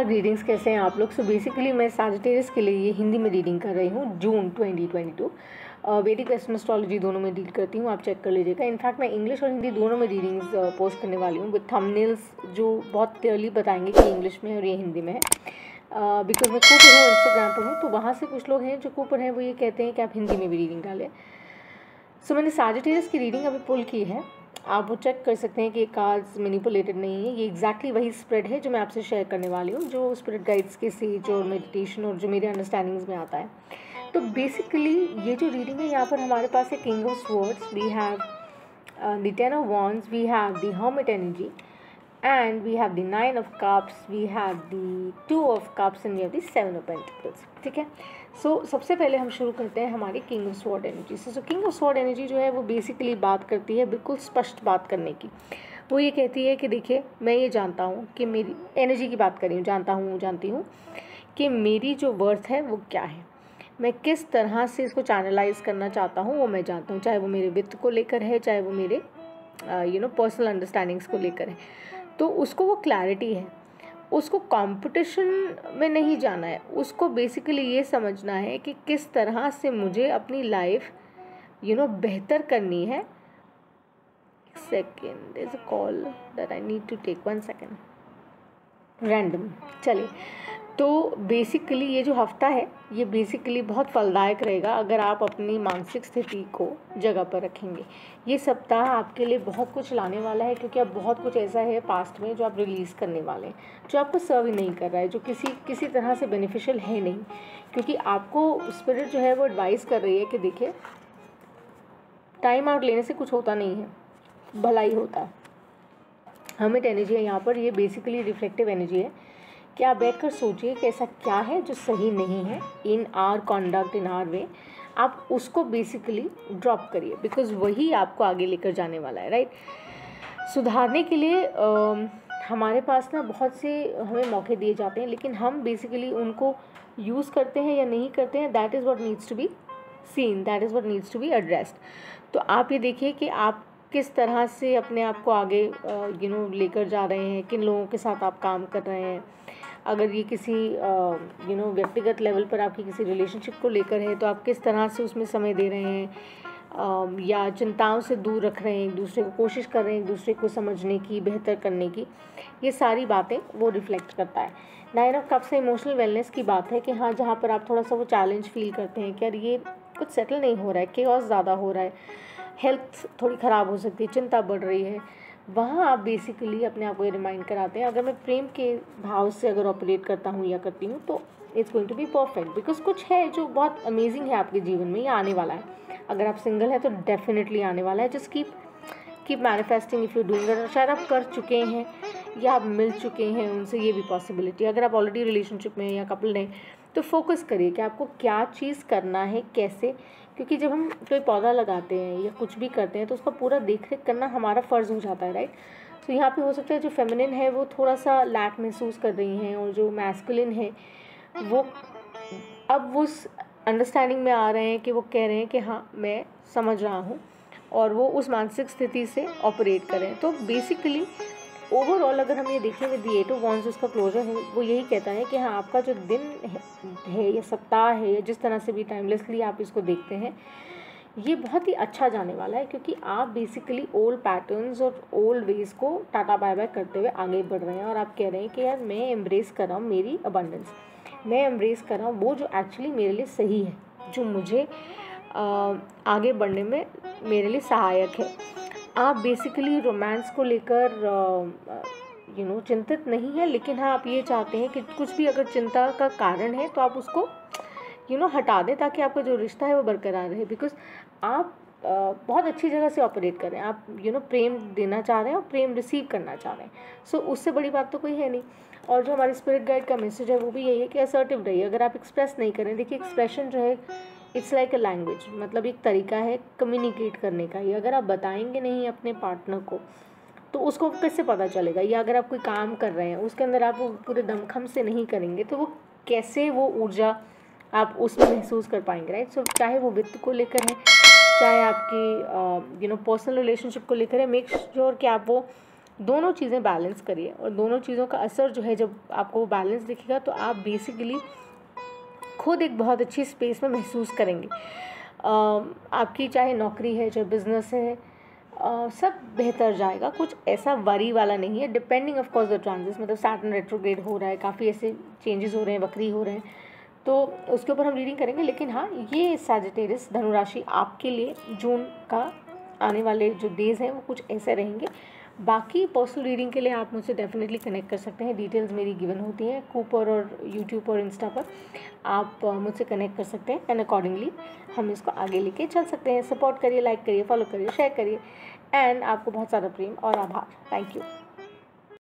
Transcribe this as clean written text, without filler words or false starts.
नमस्कार, ग्रीडिंग्स। कैसे हैं आप लोग। सो बेसिकली मैं सैजिटेरियस के लिए ये हिंदी में रीडिंग कर रही हूँ जून 2022। वैदिक वेस्टर्न एस्ट्रोलॉजी दोनों में डील करती हूँ, आप चेक कर लीजिएगा। इनफैक्ट मैं इंग्लिश और हिंदी दोनों में रीडिंग्स पोस्ट करने वाली हूँ विद थंबनेल्स जो बहुत क्लियरली बताएंगे कि इंग्लिश में और ये हिंदी में है। बिकॉज मैं खुद हूँ, इंस्टाग्राम पर हूँ, तो वहाँ से कुछ लोग हैं जो कूपर हैं, वो ये कहते हैं कि आप हिंदी में भी रीडिंग डालें। सो मैंने सैजिटेरियस की रीडिंग अभी पुल की है, आप वो चेक कर सकते हैं कि कार्ड्स मैनिपुलेटेड नहीं है। ये एग्जैक्टली वही स्प्रेड है जो मैं आपसे शेयर करने वाली हूँ, जो स्पिरिट गाइड्स के सेज और मेडिटेशन और जो मेरे अंडरस्टैंडिंग्स में आता है। तो बेसिकली ये जो रीडिंग है, यहाँ पर हमारे पास है king of swords, we have the ten of wands, we have the hermit energy and we have the nine of cups, we have the two of cups and we have the seven of pentacles. ठीक है, सो सबसे पहले हम शुरू करते हैं हमारी king of sword energy से। So king of sword energy जो है वो बेसिकली बात करती है बिल्कुल स्पष्ट बात करने की। वो ये कहती है कि देखिए, मैं ये जानता हूँ कि मेरी एनर्जी की बात कर रही हूँ, जानती हूँ कि मेरी जो वर्थ है वो क्या है, मैं किस तरह से इसको चैनलाइज करना चाहता हूँ वो मैं जानता हूँ। चाहे वो मेरे वित्त को लेकर है, चाहे वो मेरे पर्सनल अंडरस्टैंडिंग्स को लेकर है, तो उसको वो क्लैरिटी है। उसको कंपटीशन में नहीं जाना है, उसको बेसिकली ये समझना है कि किस तरह से मुझे अपनी लाइफ बेहतर करनी है। Second is a call that I need to take, 1 second random. चलिए, तो बेसिकली ये जो हफ्ता है ये बेसिकली बहुत फलदायक रहेगा अगर आप अपनी मानसिक स्थिति को जगह पर रखेंगे। ये सप्ताह आपके लिए बहुत कुछ लाने वाला है, क्योंकि अब बहुत कुछ ऐसा है पास्ट में जो आप रिलीज़ करने वाले हैं, जो आपको सर्व ही नहीं कर रहा है, जो किसी तरह से बेनिफिशियल है नहीं। क्योंकि आपको स्पिरिट जो है वो एडवाइस कर रही है कि देखिए, टाइम आउट लेने से कुछ होता नहीं है, भलाई होता है। हमें एनर्जी है यहाँ पर, ये बेसिकली रिफ्लेक्टिव एनर्जी है कि आप बैठ कर सोचिए कि ऐसा क्या है जो सही नहीं है in our conduct, in our way. आप उसको बेसिकली ड्रॉप करिए, बिकॉज वही आपको आगे लेकर जाने वाला है, राइट। सुधारने के लिए हमारे पास ना बहुत से हमें मौके दिए जाते हैं, लेकिन हम बेसिकली उनको यूज़ करते हैं या नहीं करते हैं। That is what needs to be seen, that is what needs to be addressed. तो आप ये देखिए कि आप किस तरह से अपने आप को आगे लेकर जा रहे हैं, किन लोगों के साथ आप काम कर रहे हैं। अगर ये किसी व्यक्तिगत लेवल पर आपकी किसी रिलेशनशिप को लेकर है, तो आप किस तरह से उसमें समय दे रहे हैं, या चिंताओं से दूर रख रहे हैं एक दूसरे को, कोशिश कर रहे हैं एक दूसरे को समझने की, बेहतर करने की। ये सारी बातें वो रिफ्लेक्ट करता है। नाइन ऑफ कप्स से इमोशनल वेलनेस की बात है कि हाँ, जहाँ पर आप थोड़ा सा वो चैलेंज फील करते हैं कि यार ये कुछ सेटल नहीं हो रहा है, केओस ज़्यादा हो रहा है, हेल्थ थोड़ी ख़राब हो सकती है, चिंता बढ़ रही है। वहाँ आप बेसिकली अपने आप को ये रिमाइंड कराते हैं, अगर मैं प्रेम के भाव से अगर ऑपरेट करता हूँ या करती हूँ तो it's going to be perfect, because कुछ है जो बहुत अमेजिंग है आपके जीवन में, ये आने वाला है। अगर आप सिंगल हैं तो डेफिनेटली आने वाला है। Just keep manifesting if you doing it. शायद आप कर चुके हैं या आप मिल चुके हैं उनसे, ये भी पॉसिबिलिटी। अगर आप ऑलरेडी रिलेशनशिप में या कपल हैं तो फोकस करिए कि आपको क्या चीज़ करना है, कैसे। क्योंकि जब हम कोई पौधा लगाते हैं या कुछ भी करते हैं तो उसका पूरा देख रेख करना हमारा फ़र्ज़ हो जाता है, राइट। तो यहाँ पे हो सकता है जो फेमिनिन है वो थोड़ा सा लैक महसूस कर रही हैं, और जो मैस्कुलिन है वो अब उस अंडरस्टैंडिंग में आ रहे हैं कि वो कह रहे हैं कि हाँ, मैं समझ रहा हूँ, और वो उस मानसिक स्थिति से ऑपरेट करें। तो बेसिकली ओवरऑल अगर हम ये देखें कि दी एट ऑफ वॉन्ड्स उसका क्लोजर है, वो यही कहता है कि हाँ, आपका जो दिन है या सप्ताह है या जिस तरह से भी टाइमलेसली आप इसको देखते हैं, ये बहुत ही अच्छा जाने वाला है। क्योंकि आप बेसिकली ओल्ड पैटर्न्स और ओल्ड वेज को टाटा बाय बाय करते हुए आगे बढ़ रहे हैं, और आप कह रहे हैं कि यार मैं एम्ब्रेस कर रहा हूँ मेरी अबंडेंस, मैं एम्ब्रेस कर रहा हूँ वो जो एक्चुअली मेरे लिए सही है, जो मुझे आगे बढ़ने में मेरे लिए सहायक है। आप बेसिकली रोमांस को लेकर चिंतित नहीं है, लेकिन हाँ, आप ये चाहते हैं कि कुछ भी अगर चिंता का कारण है तो आप उसको हटा दें, ताकि आपका जो रिश्ता है वो बरकरार रहे। बिकॉज आप बहुत अच्छी जगह से ऑपरेट कर रहे हैं, आप प्रेम देना चाह रहे हैं और प्रेम रिसीव करना चाह रहे हैं। सो उससे बड़ी बात तो कोई है नहीं। और जो हमारे स्पिरिट गाइड का मैसेज है वो भी यही है कि असर्टिव रहिए। अगर आप एक्सप्रेस नहीं करें, देखिए एक्सप्रेशन जो है इट्स लाइक अ लैंग्वेज, मतलब एक तरीका है कम्युनिकेट करने का। ये अगर आप बताएंगे नहीं अपने पार्टनर को तो उसको कैसे पता चलेगा, या अगर आप कोई काम कर रहे हैं उसके अंदर आप वो पूरे दमखम से नहीं करेंगे तो वो कैसे वो ऊर्जा आप उसमें महसूस कर पाएंगे, राइट। सो चाहे वो वित्त को लेकर है, चाहे आपकी पर्सनल रिलेशनशिप को लेकर है, मेक श्योर कि आप वो दोनों चीज़ें बैलेंस करिए और दोनों चीज़ों का असर जो है, जब आपको बैलेंस दिखेगा तो आप बेसिकली खुद एक बहुत अच्छी स्पेस में महसूस करेंगे। आपकी चाहे नौकरी है, चाहे बिजनेस है, सब बेहतर जाएगा। कुछ ऐसा वरी वाला नहीं है। Depending of course the transit, मतलब सैटर्न रेट्रोग्रेड हो रहा है, काफ़ी ऐसे चेंजेस हो रहे हैं, वक्री हो रहे हैं, तो उसके ऊपर हम रीडिंग करेंगे। लेकिन हाँ, ये सैजिटेरियस धनु राशि आपके लिए जून का आने वाले जो डेज़ हैं वो कुछ ऐसे रहेंगे। बाकी पर्सनल रीडिंग के लिए आप मुझसे डेफिनेटली कनेक्ट कर सकते हैं। डिटेल्स मेरी गिवन होती हैं कूपर और यूट्यूब और इंस्टा पर, आप मुझसे कनेक्ट कर सकते हैं एंड अकॉर्डिंगली हम इसको आगे लेके चल सकते हैं। सपोर्ट करिए, लाइक करिए, फॉलो करिए, शेयर करिए एंड आपको बहुत सारा प्रेम और आभार। Thank you.